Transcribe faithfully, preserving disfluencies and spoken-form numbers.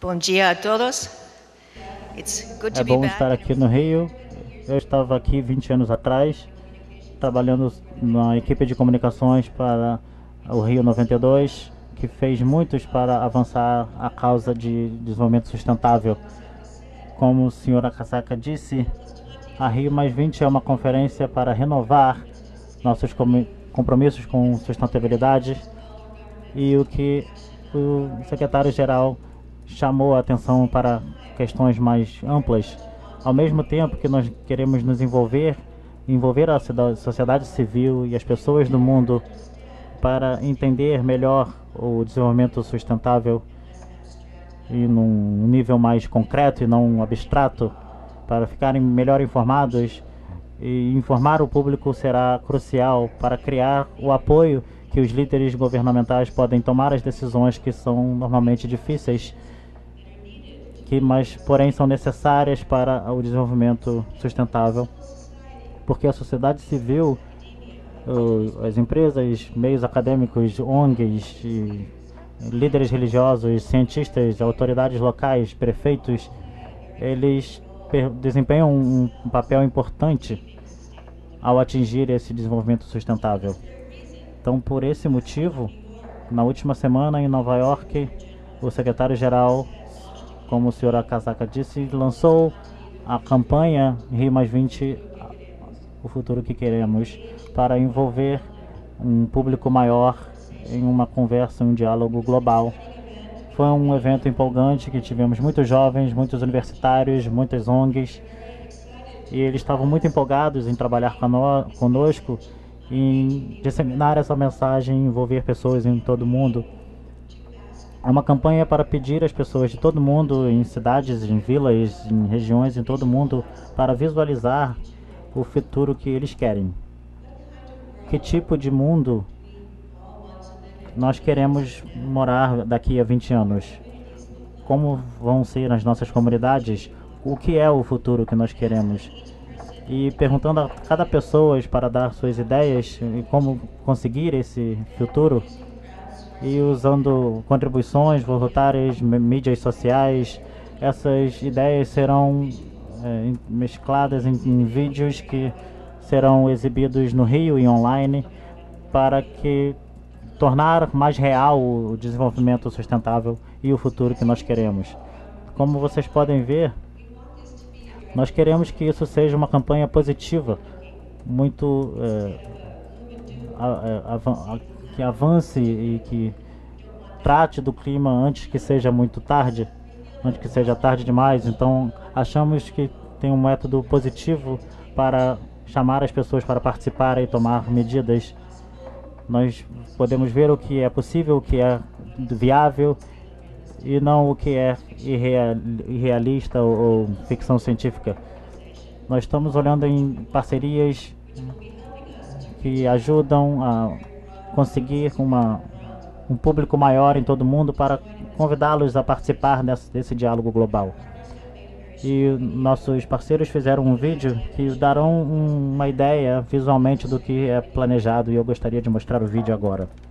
Bom dia a todos. It's good to é bom estar aqui no Rio. Eu estava aqui vinte anos atrás, trabalhando na equipe de comunicações para o Rio noventa e dois, que fez muitos para avançar a causa de desenvolvimento sustentável. Como o senhor Akasaka disse, a Rio mais vinte é uma conferência para renovar nossos compromissos com sustentabilidade, e o que o secretário-geral chamou a atenção para questões mais amplas. Ao mesmo tempo que nós queremos nos envolver, envolver a sociedade civil e as pessoas do mundo para entender melhor o desenvolvimento sustentável e num nível mais concreto e não abstrato, para ficarem melhor informados, e informar o público será crucial para criar o apoio que os líderes governamentais podem tomar as decisões que são normalmente difíceis, que mas porém são necessárias para o desenvolvimento sustentável, porque a sociedade civil, as empresas, meios acadêmicos, O N Gs, líderes religiosos, cientistas, autoridades locais, prefeitos, eles desempenham um papel importante ao atingir esse desenvolvimento sustentável. Então, por esse motivo, na última semana em Nova York, o secretário-geral, como o senhor Akasaka disse, lançou a campanha Rio mais vinte, o futuro que queremos, para envolver um público maior em uma conversa, um diálogo global. Foi um evento empolgante que tivemos muitos jovens, muitos universitários, muitas O N Gs, e eles estavam muito empolgados em trabalhar conosco, em disseminar essa mensagem, envolver pessoas em todo o mundo. É uma campanha para pedir às pessoas de todo o mundo, em cidades, em vilas, em regiões, em todo o mundo, para visualizar o futuro que eles querem. Que tipo de mundo nós queremos morar daqui a vinte anos? Como vão ser as nossas comunidades? O que é o futuro que nós queremos? E perguntando a cada pessoa para dar suas ideias e como conseguir esse futuro, e usando contribuições voluntárias, mídias sociais, essas ideias serão é, mescladas em, em vídeos que serão exibidos no Rio e online, para que tornar mais real o desenvolvimento sustentável e o futuro que nós queremos. Como vocês podem ver, nós queremos que isso seja uma campanha positiva, muito é, a, a, a, que avance e que trate do clima antes que seja muito tarde, antes que seja tarde demais. Então, achamos que tem um método positivo para chamar as pessoas para participar e tomar medidas. Nós podemos ver o que é possível, o que é viável, e não o que é irrealista ou, ou ficção científica. Nós estamos olhando em parcerias que ajudam a conseguir uma, um público maior em todo o mundo, para convidá-los a participar desse, desse diálogo global. E nossos parceiros fizeram um vídeo que darão uma ideia visualmente do que é planejado, e eu gostaria de mostrar o vídeo agora.